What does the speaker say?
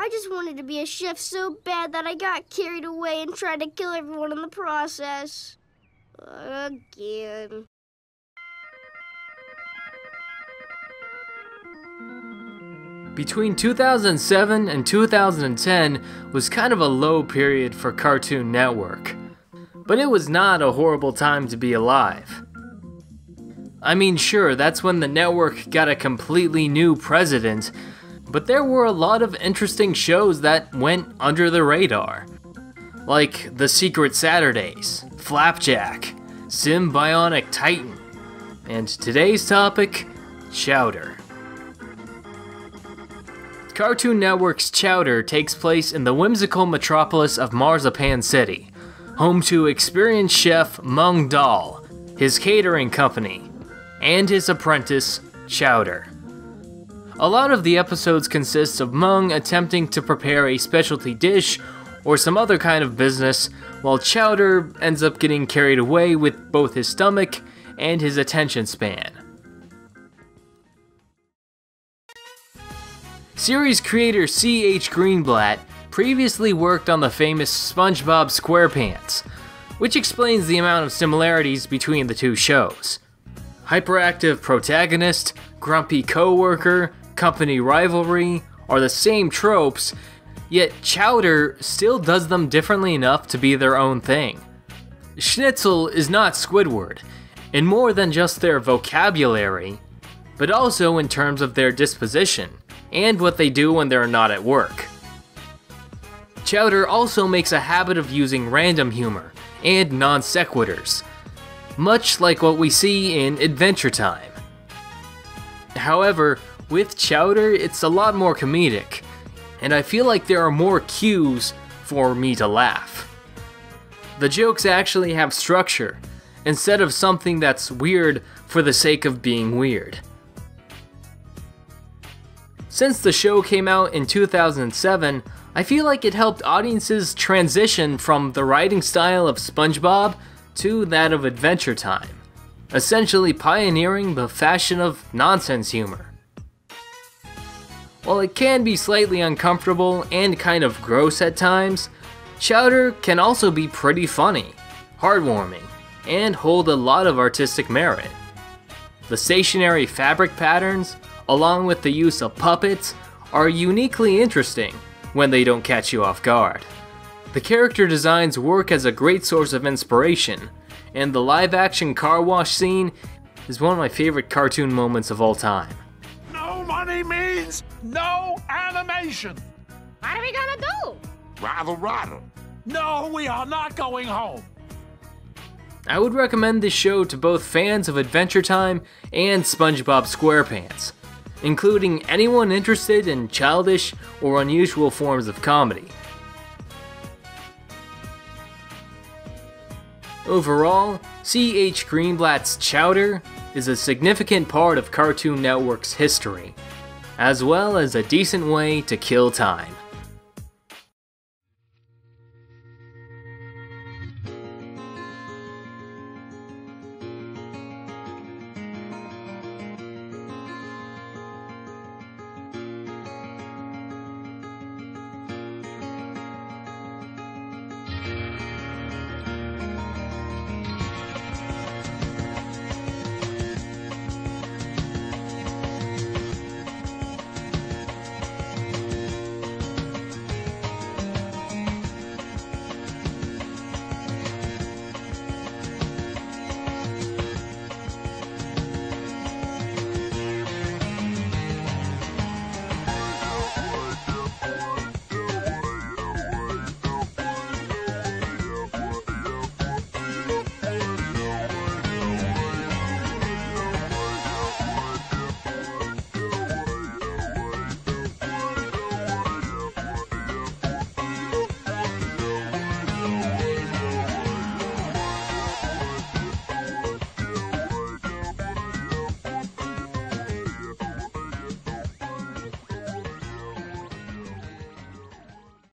I just wanted to be a chef so bad that I got carried away and tried to kill everyone in the process. Again. Between 2007 and 2010 was kind of a low period for Cartoon Network. But it was not a horrible time to be alive. I mean, sure, that's when the network got a completely new president, but there were a lot of interesting shows that went under the radar. Like The Secret Saturdays, Flapjack, Symbionic Titan, and today's topic, Chowder. Cartoon Network's Chowder takes place in the whimsical metropolis of Marzipan City, home to experienced chef Mung Daal, his catering company, and his apprentice, Chowder. A lot of the episodes consist of Mung attempting to prepare a specialty dish or some other kind of business, while Chowder ends up getting carried away with both his stomach and his attention span. Series creator C.H. Greenblatt previously worked on the famous SpongeBob SquarePants, which explains the amount of similarities between the two shows. Hyperactive protagonist, grumpy co-worker, company rivalry are the same tropes, yet Chowder still does them differently enough to be their own thing. Schnitzel is not Squidward, in more than just their vocabulary, but also in terms of their disposition and what they do when they're not at work. Chowder also makes a habit of using random humor and non-sequiturs, much like what we see in Adventure Time. However, with Chowder, it's a lot more comedic, and I feel like there are more cues for me to laugh. The jokes actually have structure, instead of something that's weird for the sake of being weird. Since the show came out in 2007, I feel like it helped audiences transition from the writing style of SpongeBob to that of Adventure Time, essentially pioneering the fashion of nonsense humor. While it can be slightly uncomfortable and kind of gross at times, Chowder can also be pretty funny, heartwarming, and hold a lot of artistic merit. The stationary fabric patterns, along with the use of puppets, are uniquely interesting when they don't catch you off guard. The character designs work as a great source of inspiration, and the live-action car wash scene is one of my favorite cartoon moments of all time. No money means no animation! What are we gonna do? Rattle. No, we are not going home! I would recommend this show to both fans of Adventure Time and SpongeBob SquarePants, including anyone interested in childish or unusual forms of comedy. Overall, C.H. Greenblatt's Chowder is a significant part of Cartoon Network's history, as well as a decent way to kill time.